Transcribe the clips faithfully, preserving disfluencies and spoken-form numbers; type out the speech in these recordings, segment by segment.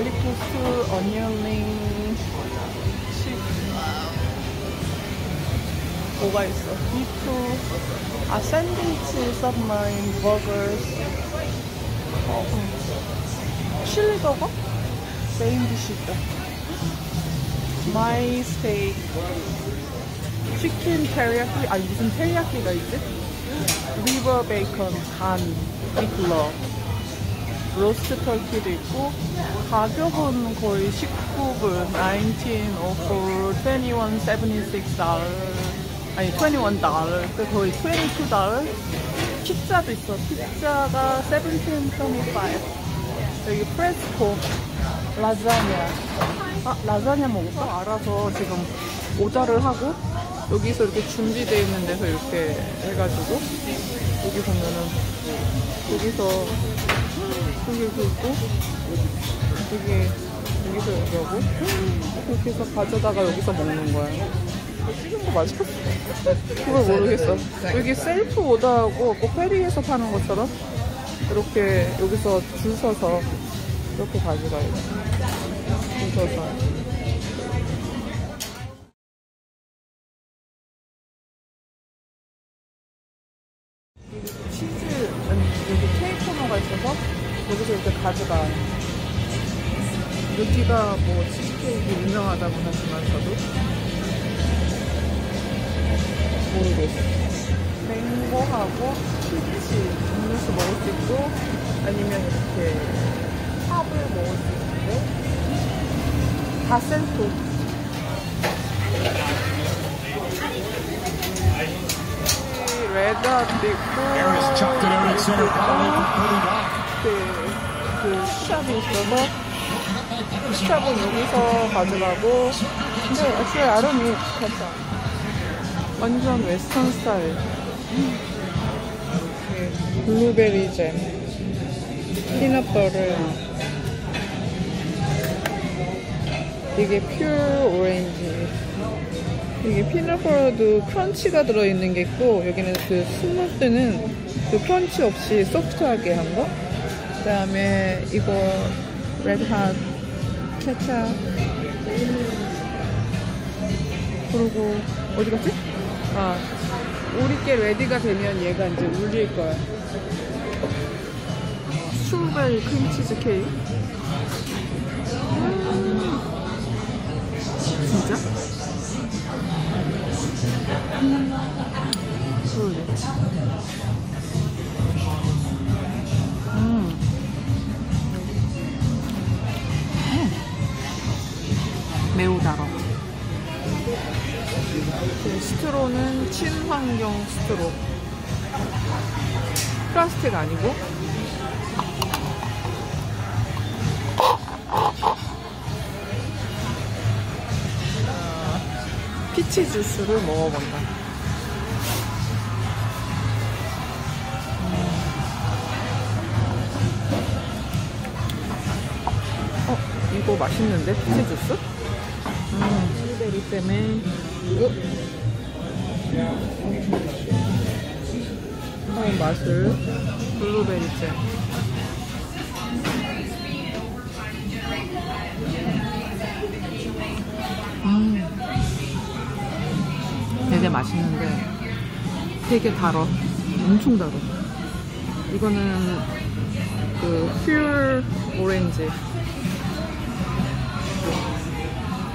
갈릭 토스트, 어니언링, 칩, 뭐가 있어? 비프, 아 샌드위치, 썸마인, 버거스, 칠리버거? 메인 디시 있다. 마이 스테이크, 치킨 테리야키, 아니 무슨 테리야키가 있지? 리버 베이컨, 간, 빅러, 로스트 터키도 있고, 가격은 거의 십구 불, 십구 불, 이십일 불, 칠십육 달러, 아니 이십일 달러, 그 거의 이십이 달러. 피자도 있어. 피자가 십칠 점 오오. 여기 프레스코 라자냐. 아 라자냐 먹을까? 알아서 지금 오자를 하고 여기서 이렇게 준비되어 있는 데서 이렇게 해가지고, 여기 보면은 여기서 여기도 있고, 여기 여기서 여기 하고, 이렇게 해서 가져다가 여기서 먹는 거야. 이거 맛있겠어? 그걸 모르겠어. 여기 셀프 오더하고 꼭 페리에서 파는 것처럼 이렇게 여기서 줄 서서 이렇게 가져가요. 줄 서서. 치즈, 아니, 여기 케이코너가 있어서 여기서 이렇게 가져가. 여기가 뭐 치즈케이크 유명하다고는 하지만 저도 모르겠어. 맹고하고 피치 음료수 먹을 수 있고, 아니면 이렇게 팝을 먹을 수 있고, 다 센토. 레드도 있고, 그 시합이 있어서 시합은 여기서 가져가고. 근데 역시 아름이 괜찮아. 완전 웨스턴 스타일. 블루베리 잼, 피넛버터, 이게 퓨어 오렌지. 이게 피넛버터도 크런치가 들어있는 게 있고, 여기는 그 스무스는 그 크런치 없이 소프트하게 한 거. 그 다음에 이거 레드핫 케찹. 그리고 어디 갔지? 아, 우리께 레디가 되면 얘가 이제 울릴 거야. 스트로베리 크림치즈 케이크. 음. 진짜? 음. 음. 음. 매우 달아. 스트로는 친환경 스트로, 플라스틱 아니고. 아, 피치 주스를 먹어본다. 어, 이거 맛있는데? 피치 주스? 음, 블루베리 때문에. 어? 한번 맛을. 블루베리 잼. 음, 되게 맛있는데 되게 달어. 엄청 달어. 이거는 그 퓨어 오렌지.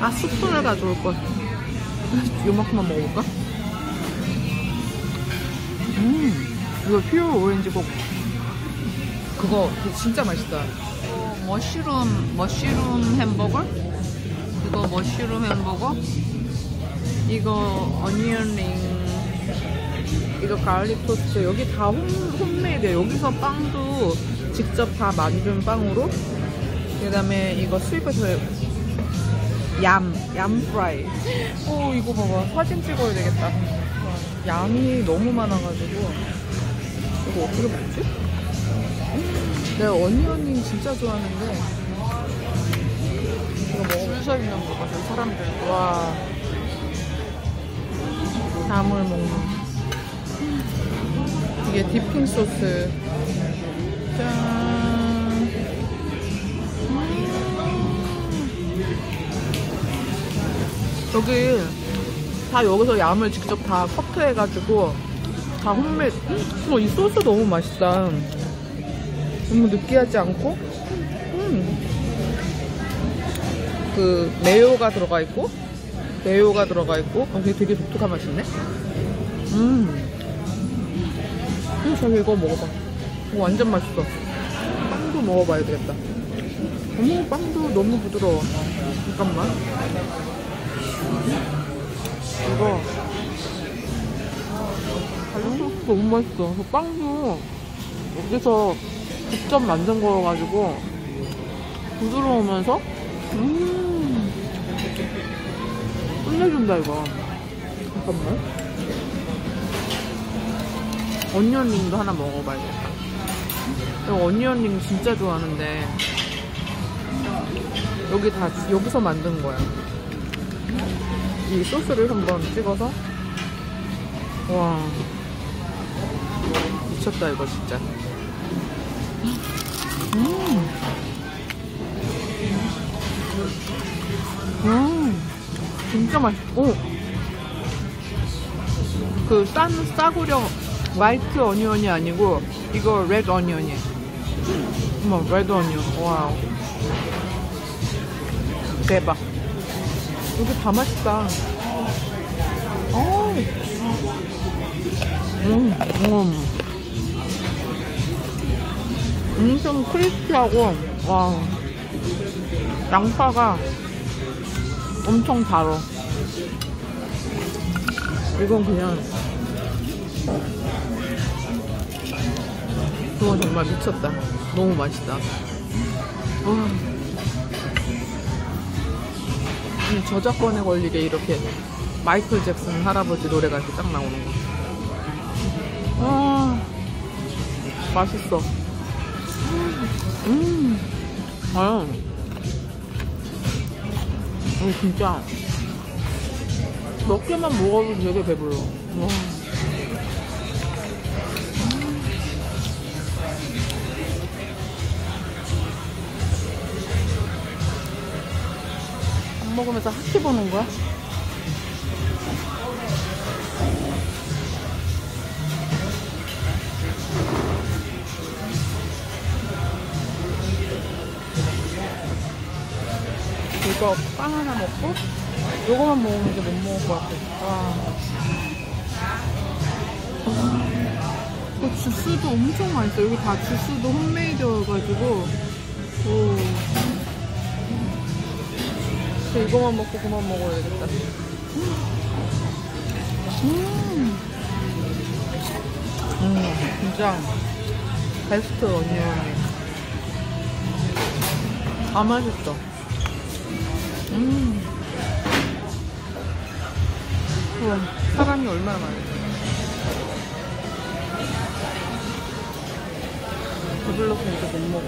아, 스프를 가져올걸. 요만큼만 먹어볼까? 음, 이거 퓨어 오렌지 복 그거 진짜 맛있다. 어, 머쉬룸, 머쉬룸 햄버거? 이거 머쉬룸 햄버거? 이거 어니언링, 이거 갈릭 토스트. 여기 다 홈, 홈메이드예요. 여기서 빵도 직접 다 만든 빵으로. 그 다음에 이거 수입해서 얌, 얌 프라이. 오, 이거 봐봐. 사진 찍어야 되겠다. 양이 너무 많아가지고 이거 어떻게 먹지? 음, 내가 어니언링 진짜 좋아하는데 이거 줄 서 있는 거 같아요, 사람들. 와, 담을 먹는. 이게 디핑 소스. 짠. 음. 여기 다 여기서 얌을 직접 다 커트해가지고 다 홈메이드. 음, 이 소스 너무 맛있다. 너무 느끼하지 않고, 음. 그 매요가 들어가 있고, 매요가 들어가 있고, 어, 되게, 되게 독특한 맛이네. 음. 음, 저기 이거 먹어봐. 이거 완전 맛있어. 빵도 먹어봐야 되겠다. 어머, 빵도 너무 부드러워. 잠깐만. 이거. 갈릭 소스 너무 맛있어. 그 빵도 여기서 직접 만든 거여가지고 부드러우면서, 음. 끝내준다, 이거. 잠깐만. 어니언링도 하나 먹어봐야겠다. 어니언링 진짜 좋아하는데, 여기 다, 여기서 만든 거야. 이 소스를 한번 찍어서. 와. 미쳤다, 이거 진짜. 음. 음. 진짜 맛있고. 그 싼, 싸구려, 화이트 어니언이 아니고, 이거 레드 어니언이에요. 어머, 레드 어니언. 와우. 대박. 여기 다 맛있다. 어. 음, 음. 엄청 크리스피하고, 와. 양파가 엄청 달어. 이건 그냥. 그거 정말 미쳤다. 너무 맛있다. 와. 저작권에 걸리게 이렇게 마이클 잭슨 할아버지 노래가 이렇게 딱 나오는 거. 와. 맛있어. 음, 아유, 이 진짜 몇 개만 먹어도 되게 배불러. 와. 밥 먹으면서 학기 보는 거야? 이거 빵 하나 먹고, 요거만 먹으면 이제 못 먹을 것 같아. 와. 그 주스도 엄청 맛있어. 여기 다 주스도 홈메이드여가지고. 오. 이거만 먹고 그만 먹어야겠다. 음. 음, 진짜 베스트 어니언이. 다 맛있어. 음. 우와, 사람이 얼마나 많은지. 배불러서 이제 못 먹어.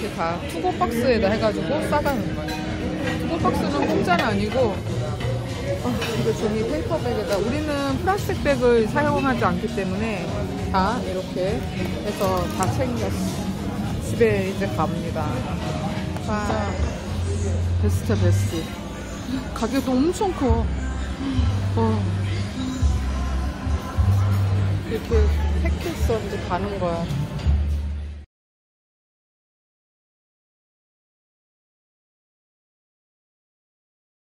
이렇게 다 투고 박스에다 해가지고 싸가는 거야. 투고 박스는 공짜는 아니고, 아, 이거 종이 페이퍼백에다. 우리는 플라스틱 백을 사용하지 않기 때문에 다 이렇게 해서 다 챙겼어. 집에 이제 갑니다. 진짜 베스트야, 베스트. 가격도 엄청 커. 어. 이렇게 팩해서 이제 가는 거야.